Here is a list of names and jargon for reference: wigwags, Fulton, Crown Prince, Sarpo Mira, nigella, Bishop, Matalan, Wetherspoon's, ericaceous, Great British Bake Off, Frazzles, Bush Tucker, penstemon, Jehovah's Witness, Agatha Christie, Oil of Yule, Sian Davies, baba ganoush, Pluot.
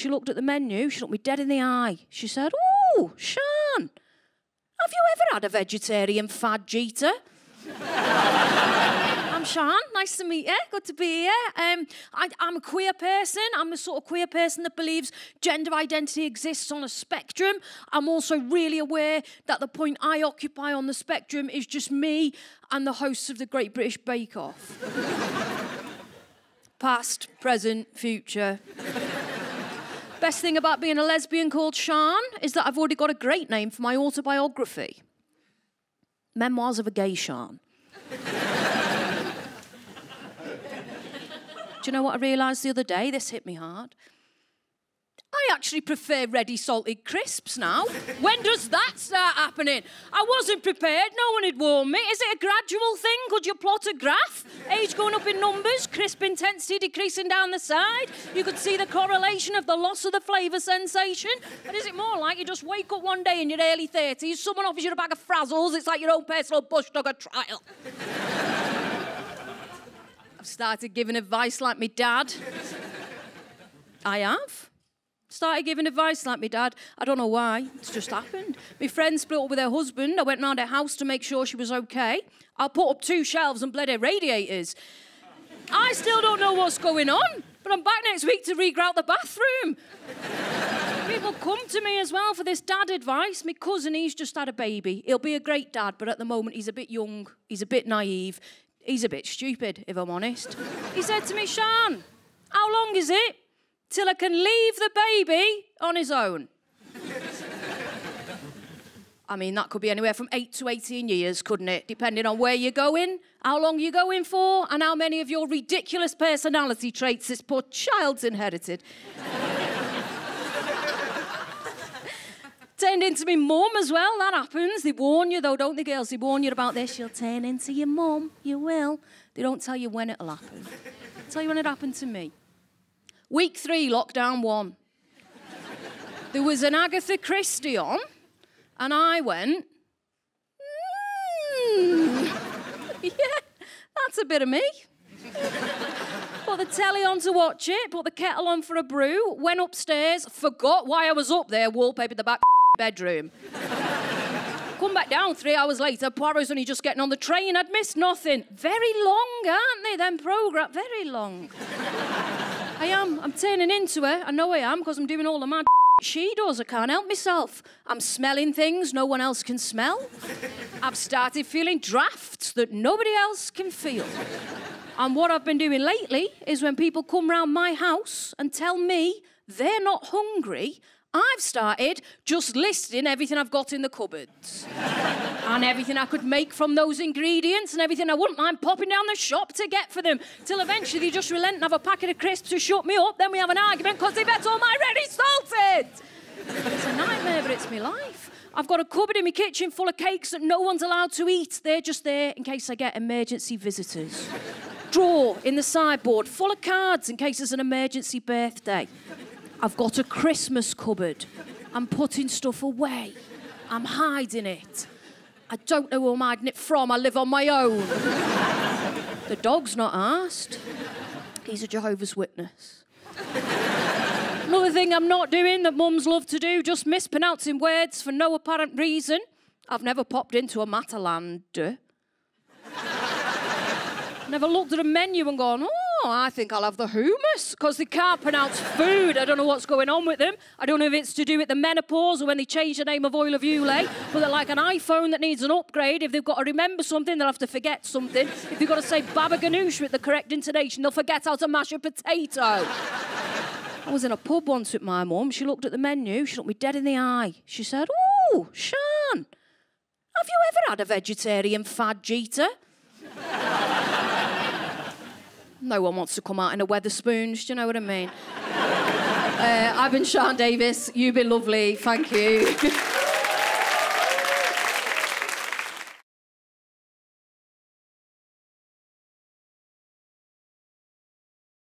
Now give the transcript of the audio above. She looked at the menu, she looked me dead in the eye. She said, "Oh, Sian, have you ever had a vegetarian fad jeter?" "I'm Sian, nice to meet you, good to be here. I'm a queer person, I'm the sort of queer person that believes gender identity exists on a spectrum. I'm also really aware that the point I occupy on the spectrum is just me and the hosts of the Great British Bake Off." Past, present, future. Best thing about being a lesbian called Sian is that I've already got a great name for my autobiography. Memoirs of a Gay Sian. Do you know what I realised the other day? This hit me hard. I actually prefer ready salted crisps now. When does that start happening? I wasn't prepared, no one had warned me. Is it a gradual thing? Could you plot a graph? Age going up in numbers, crisp intensity decreasing down the side. You could see the correlation of the loss of the flavour sensation. And is it more like you just wake up one day in your early 30s, someone offers you a bag of Frazzles, it's like your own personal Bush Tucker trial? I've started giving advice like me dad. I have. Started giving advice like my dad. I don't know why, it's just happened. My friend split up with her husband. I went round her house to make sure she was okay. I put up 2 shelves and bled her radiators. I still don't know what's going on, but I'm back next week to regrout the bathroom. People come to me as well for this dad advice. My cousin, he's just had a baby. He'll be a great dad, but at the moment he's a bit young, he's a bit naive, he's a bit stupid, if I'm honest. He said to me, "Sian, how long is it till I can leave the baby on his own?" I mean, that could be anywhere from 8 to 18 years, couldn't it? Depending on where you're going, how long you're going for, and how many of your ridiculous personality traits this poor child's inherited. Turned into me mum as well, that happens. They warn you though, don't they, girls? They warn you about this. You'll turn into your mum, you will. They don't tell you when it'll happen. They tell you when it happened to me. Week 3, lockdown 1. There was an Agatha Christie on, and I went, yeah, that's a bit of me. Put the telly on to watch it, put the kettle on for a brew, went upstairs, forgot why I was up there, wallpapered the back bedroom. Come back down 3 hours later, Poirot's only just getting on the train, I'd missed nothing. Very long, aren't they, them programmes? Very long. I am. I'm turning into her. I know I am, because I'm doing all the mad she does. I can't help myself. I'm smelling things no one else can smell. I've started feeling drafts that nobody else can feel. And what I've been doing lately is when people come round my house and tell me they're not hungry, I've started just listing everything I've got in the cupboards and everything I could make from those ingredients and everything I wouldn't mind popping down the shop to get for them, till eventually they just relent and have a packet of crisps to shut me up. Then we have an argument because they've had all my ready salted. It's a nightmare, but it's my life. I've got a cupboard in my kitchen full of cakes that no one's allowed to eat. They're just there in case I get emergency visitors. Drawer in the sideboard full of cards in case it's an emergency birthday. I've got a Christmas cupboard. I'm putting stuff away. I'm hiding it. I don't know who I'm hiding it from. I live on my own. The dog's not asked. He's a Jehovah's Witness. Another thing I'm not doing that mums love to do, just mispronouncing words for no apparent reason. I've never popped into a Matalan. Never looked at a menu and gone, "Oh, I think I'll have the hummus," because they can't pronounce food. I don't know what's going on with them. I don't know if it's to do with the menopause or when they change the name of Oil of Yule, but they're like an iPhone that needs an upgrade. If they've got to remember something, they'll have to forget something. If they've got to say baba ganoush with the correct intonation, they'll forget how to mash a potato. I was in a pub once with my mum. She looked at the menu. She looked me dead in the eye. She said, "Oh, Sian, have you ever had a vegetarian fad jeter?" No one wants to come out in a Wetherspoon's, do you know what I mean? I've been Sian Davies, you've been lovely, thank you.